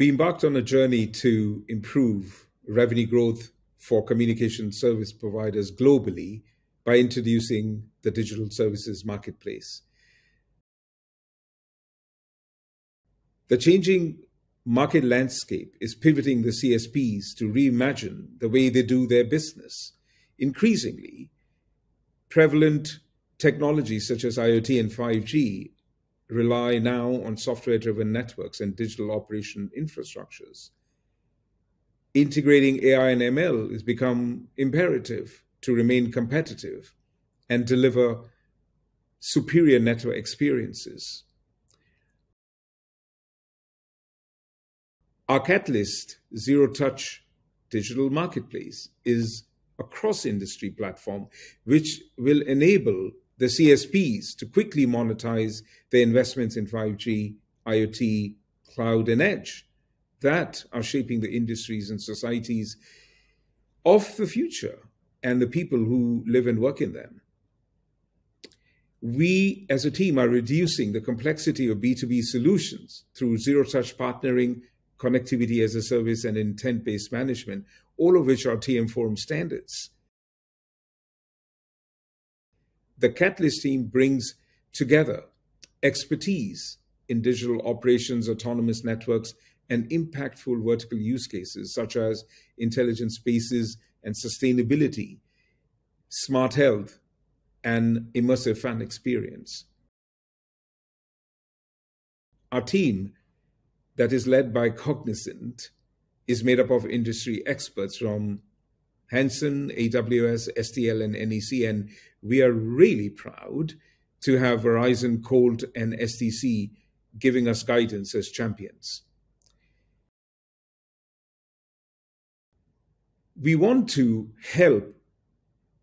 we embarked on a journey to improve revenue growth for communication service providers globally by introducing the digital services marketplace. The changing market landscape is pivoting the CSPs to reimagine the way they do their business. Increasingly, prevalent technologies such as IoT and 5G rely now on software-driven networks and digital operation infrastructures. Integrating AI and ML has become imperative to remain competitive and deliver superior network experiences. Our Catalyst Zero Touch Digital Marketplace is a cross-industry platform which will enable the CSPs to quickly monetize their investments in 5G, IoT, cloud, and edge that are shaping the industries and societies of the future and the people who live and work in them. We, as a team, are reducing the complexity of B2B solutions through zero-touch partnering, connectivity as a service, and intent-based management, all of which are TM Forum standards. The Catalyst team brings together expertise in digital operations, autonomous networks, and impactful vertical use cases such as intelligent spaces and sustainability, smart health, and immersive fan experience. Our team that is led by Cognizant is made up of industry experts from Hansen, AWS, STL, and NEC, and we are really proud to have Verizon, Colt, and SDC giving us guidance as champions. We want to help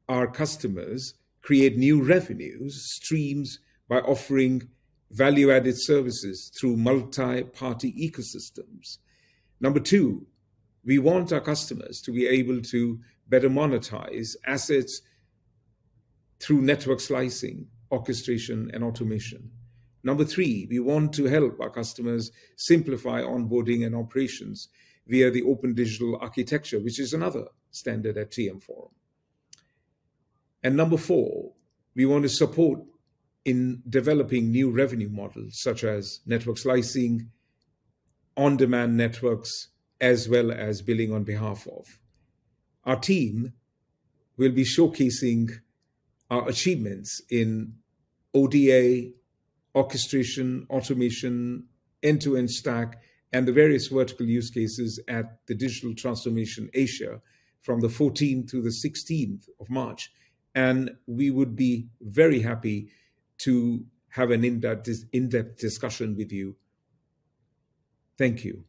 our customers create new revenue streams by offering value-added services through multi-party ecosystems. Number two, we want our customers to be able to better monetize assets through network slicing, orchestration, and automation. Number three, we want to help our customers simplify onboarding and operations via the open digital architecture, which is another standard at TM Forum. And number four, we want to support in developing new revenue models, such as network slicing, on-demand networks, as well as billing on behalf of. Our team will be showcasing our achievements in ODA, orchestration, automation, end-to-end stack, and the various vertical use cases at the Digital Transformation Asia from the 14th to the 16th of March. And we would be very happy to have an in-depth discussion with you. Thank you.